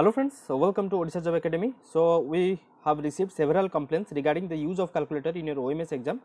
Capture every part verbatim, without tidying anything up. Hello friends, so welcome to Odisha Job Academy. So we have received several complaints regarding the use of calculator in your O M S exam.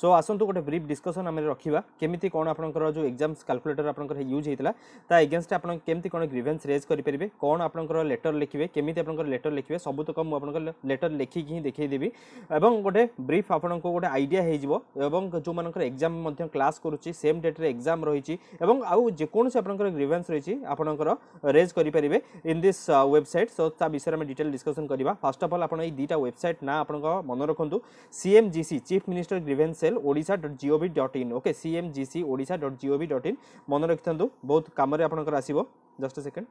So आसंतु गोटे brief discussion आमे रखिबा केमिति कोन आपनकर जो exams calculator आपनकर use हेतला ता against आपन केमिति कोन ग्रीवेंस रेज करि परिबे कोन आपनकर लेटर लिखिबे केमिति आपनकर लेटर लिखिबे सबुतक मु आपनकर लेटर लिखि कि देखै देबी एवं गोटे ब्रीफ आपनको गोटे आइडिया हे जिवो एवं जो मानकर एग्जाम मध्य क्लास करूची सेम डेट रे एग्जाम रहिची एवं आउ जे कोन से आपनकर ग्रीवेंस रहिची आपनकर रेज करि परिबे इन दिस वेबसाइट. सो ता विषय में डिटेल डिस्कसन करिबा. फर्स्ट ऑफ ऑल आपन ए दीटा वेबसाइट ना आपनकर मन रखंतु C M G C chief minister grievance odisha dot gov dot in. Okay C M G C odisha dot gov dot in मन रखिथंतु बहुत काम रे आपनकर आसीबो. Just a second.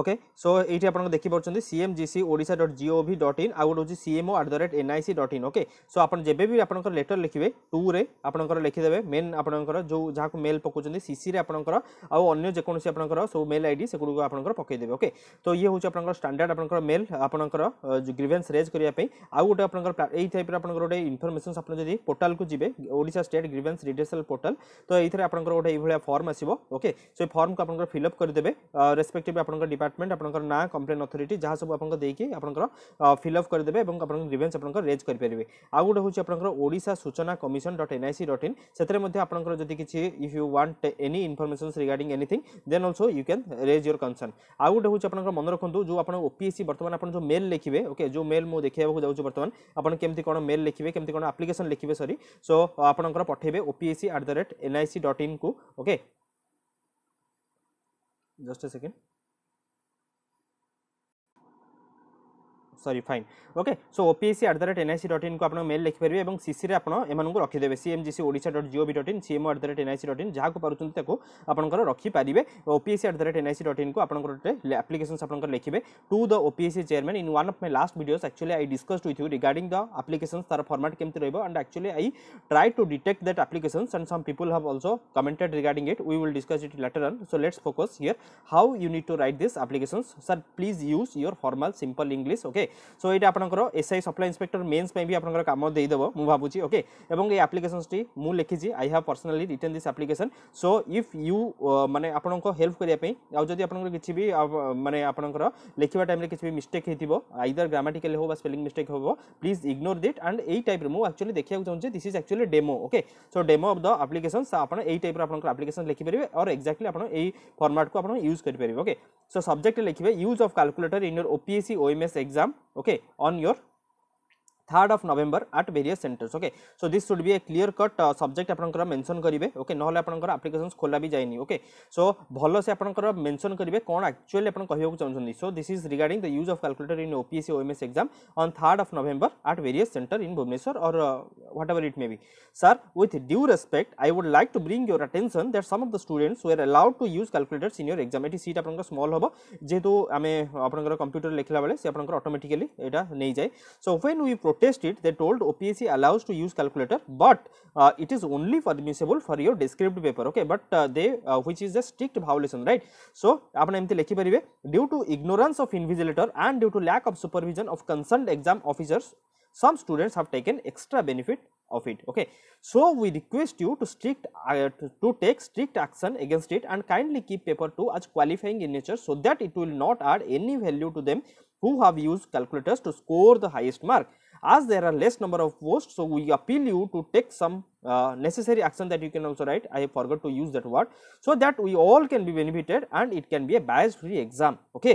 Okay so एठी आपन देखि परछन C M G C odisha dot gov dot in out होची C M O at the rate N I C dot in. Okay so आपन जेबे भी आपनकर लेटर लिखिबे टू रे आपनकर लिखि देबे मेन आपनकर जो जहा को मेल पकोचन सीसी रे आपनकर आउ अन्य जे कोनसी आपनकर सो मेल आईडी से गुडु आपनकर पकै देबे. ओके तो ये होची आपनकर स्टैंडर्ड आपनकर मेल आपनकर जो ग्रीवेंस रेज करिया पे आउ गोटे आपनकर एई टाइप रे आपनकर गोटे इन्फॉर्मेशनस आपन जदी पोर्टल को जिबे Odisha state grievance redressal portal तो एथरे आपनकर गोटे ई भलिया फॉर्म आसीबो. ओके सो फॉर्म को आपनकर फिल अप कर देबे रेस्पेक्टिवली आपनकर डिपार्टमेंट आपनकर ना कंप्लेन अथॉरिटी जहां सब आपनकर देकी आपनकर फिल अप कर देबे एवं आपनकर ग्रीवेंस आपनकर रेज कर परिबे. आ गुड होची आपनकर ओडिसा सूचना commission dot N I C dot in सेतरे मध्ये आपनकर जदी किछि if you want any informations regarding anything then also you can raise your concern. आ गुड होची आपनकर मन रखंतु जो आपन O P S C वर्तमान आपन जो मेल लिखिबे. ओके जो मेल मो देखियाबो जाउछ वर्तमान आपन केमति कोन मेल लिखिबे केमति कोन एप्लीकेशन लिखिबे सॉरी सो आपनकर पठेबे O P S C at the rate N I C dot in को. Okay just a second sorry fine. Okay so O P S C at the rate N I C dot in को आपन mail लिख परबे एवं CC रे आपन एमानन रखि देबे C M G C odisha dot gov dot in C M O at the rate N I C dot in जहा को पारुचन ताको आपनकर रखि पारिबे. O P S C at the rate N I C dot in को आपनकर applications आपनकर लिखिबे to the O P S C chairman. In one of my last videos actually I discussed with you regarding the applications तार format केमति रहबो and actually I try to detect that applications and some people have also commented regarding it. We will discuss it later on. So let's focus here how you need to write this applications. Sir please use your formal simple English. Okay so ये आपनकर SI supply inspector mains में भी आपनकर काम दे देबो मु भाबुची. Okay एवं ए applications टी मु लिखिजी I have personally written this application. So if you माने आपनकर हेल्प करिया पे आ जदी आपनकर किछि भी माने आपनकर लिखिबा टाइम रे किछि भी मिस्टेक हेतिबो आइदर ग्रामेटिकल हो बा स्पेलिंग मिस्टेक होबो प्लीज इग्नोर दैट एंड ए टाइप रे मु एक्चुअली देखिया चाहू जे this is actually demo. Okay so demo of the application सा आपन ए टाइप रे आपनकर एप्लीकेशन लिखि परिबे और एक्जेक्टली आपन ए फॉर्मेट को आपन यूज करि परिबे. ओके सो सब्जेक्ट लिखिबे use of calculator in your O P S C O M S exam. Okay, on your third of November at various centers. Okay, so this should be a clear cut uh, subject आपनकर mention करिवे. Okay नहले आपनकर applications खोला भी जायनी. Okay so भलो से आपनकर mention करिवे कोन एक्चुअली आपन कहियो को चाहछन. So this is regarding the use of calculator in O P S C O M S exam on third of November at various center in Bhubaneswar or uh, whatever it may be. Sir, with due respect I would like to bring your attention that some of the students were allowed to use calculators in your exam. एटी seat आपनकर small होबो जेतु आमे आपनकर computer लेखला बेले से आपनकर automatically एटा नै जाय. So when we protested they told O P S C allows to use calculator but uh, it is only permissible for your descriptive paper. Okay, but uh, they uh, which is a strict violation, right? So आपन एमते लेखि परिबे due to ignorance of invigilator and due to lack of supervision of concerned exam officers some students have taken extra benefit of it. Okay, so we request you to strict uh, to, to take strict action against it and kindly keep paper two as qualifying in nature so that it will not add any value to them who have used calculators to score the highest mark. As there are less number of posts, so we appeal you to take some uh, necessary action that you can also write. I forgot to use that word, so that we all can be benefited and it can be a bias-free exam. Okay,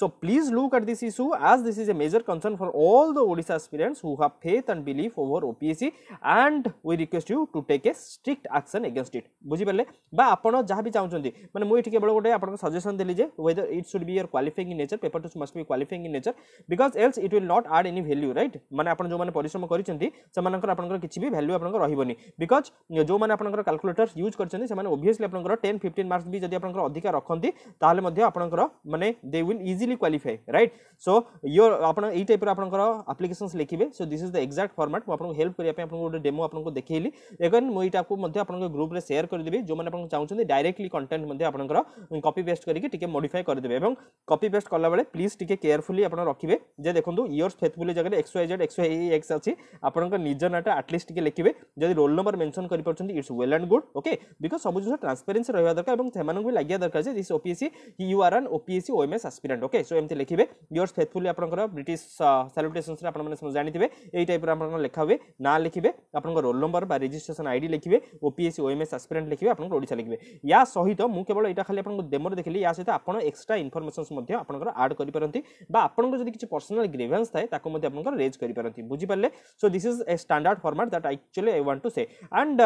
so please look at this issue as this is a major concern for all the Odisha aspirants who have faith and belief over O P S C, and we request you to take a strict action against it. बुझी पड़ले बा आपनो जहाँ भी चाहूँचंदी मैंने मुझे ठीक है बड़ो कोटे आपनो सजेशन दे लीजिए whether it should be your qualifying in nature, paper two must be qualifying in nature because else it will not add any value, right? मैंने आपन जो मैंने परिश्रम करिचंदी समानकर आपनकर किछि भी वैल्यू आपनकर रहिबोनी बिकॉज़ जो मैंने आपनकर कैलकुलेटर यूज करचंदी समाने ओबवियसली आपनकर टेन फिफ्टीन मार्क्स भी जदी आपनकर अधिक रखंती ताले मध्ये आपनकर माने they will easily qualify, right? So your आपन ए टाइप रे आपन कर एप्लीकेशंस लिखिबे. So this is the exact format. म आपन हेल्प करिया पे आपन को डेमो आपन को देखैली. अगेन म इटा को मध्ये आपन ग्रुप रे शेयर कर देबे. जो माने आपन चाहौ छथि डायरेक्टली कंटेंट मध्ये आपन कर कॉपी पेस्ट करिके टिके मॉडिफाई कर देबे. एवं कॉपी पेस्ट करला बेले प्लीज टिके केयरफुली आपन रखिबे जे देखंतु इयर्स फेथफुली जगह X Y Z X Y X अछि आपन को निज नाटा एटलीस्ट टिके लिखिबे. जदि रोल नंबर मेंशन करि परछथि it's well and good. Okay because सब जो ट्रांसपेरेंसी रहबा दरकार एवं सेमानन को लागिया दरकार जे this OPSC you are N OPSC OMS aspirant. Okay so एमते लिखिबे योर्स फेथफुली आपनकर ब्रिटिश सैल्यूटेशंस रे आपन माने जानिथिबे. एई टाइप रे आपन लेखा हुए ना लिखिबे आपनकर रोल नंबर बा रजिस्ट्रेशन आईडी लिखिबे ओपीएससी ओएमएस एस्पिरेंट लिखिबे आपनकर ओडिसा लिखिबे. या सहित मु केवल एटा खाली आपनको डेमो रे देखली. या सहित आपन एक्स्ट्रा इन्फॉर्मेशंस मध्ये आपनकर ऐड करि परंती बा आपनको जदि किछ पर्सनल ग्रीवेंस थाए ताको मध्ये आपनकर रेज करि परंती. बुझि पाले. So this is a standard format that actually I want to say and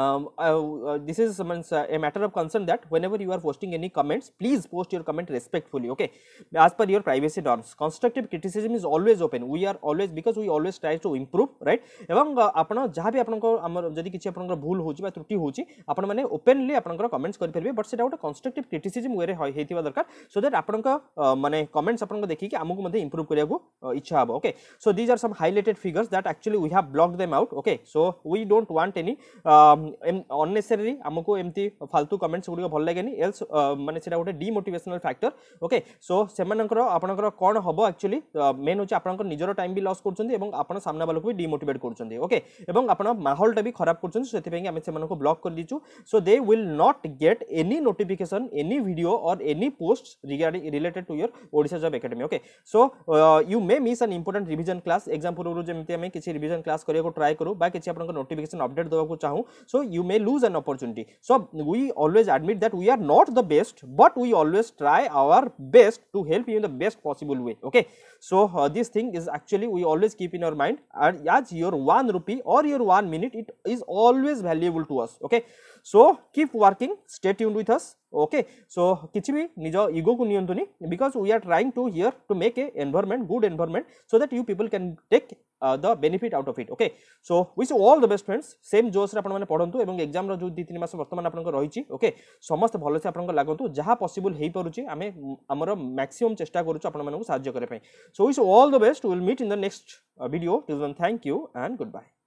Um, uh, this is means, uh, a matter of concern that whenever you are posting any comments, please post your comment respectfully, okay, as per your privacy norms. Constructive criticism is always open. We are always, because we always try to improve, right? एवं आपना जहाँ भी आपन को अमर जदि किसी आपन को भूल होची बा त्रुटि होची आपन माने openly आपन को comments करि परबे. बट सेटा ओटा constructive criticism वेरे हेतिबा दरकार so that आपन को माने comments आपन को देखि कि हमहु मध्ये improve करिया को इच्छा हबो. Okay, so these are some highlighted figures that actually we have blocked them out. Okay, so we don't want any uh, unnecessary हमको एमती फालतू कमेंट्स गुडी भल लागेनी एल्स माने सेटा गोटे डिमोटिवेशनल फैक्टर. ओके सो सेमानकर आपनकर कोन हबो एक्चुअली मेन होची आपनकर निजरो टाइम भी लॉस करछन एवं आपन सामना वाला को भी डिमोटिवेट करछन. ओके एवं आपन माहौल टा भी खराब करछन. सेति पेंगे हम सेमानकर ब्लॉक कर दिचु. So they will not get any notification any video or any post regarding related to your Odisha job academy. Okay so you may miss an important revision class. Exam पूर्व जेमती हम किछि रिवीजन क्लास करिया को try करू बा किछि आपनकर नोटिफिकेशन अपडेट देबा को चाहू. So you may lose an opportunity. So we always admit that we are not the best, but we always try our best to help you in the best possible way. Okay. So uh, this thing is actually we always keep in our mind. And as your one rupee or your one minute, it is always valuable to us. Okay. So keep working. Stay tuned with us. Okay. So kichi bhi nijo ego ko niyontoni because we are trying to here to make a environment, good environment, so that you people can take Uh, the benefit out of it. Okay, so wish you all the best friends. Same जोश रे आपण माने पढंतु एवं exam रो जो दि तीन मास वर्तमान आपण को रहिची. ओके समस्त भलो से आपण को लागंतु जहा पॉसिबल हे परुची आमे हमरो मैक्सिमम चेष्टा करूछु आपण माने को सहायता करे पई. सो wish you all the best. We will meet in the next uh, video. Till then, thank you and goodbye.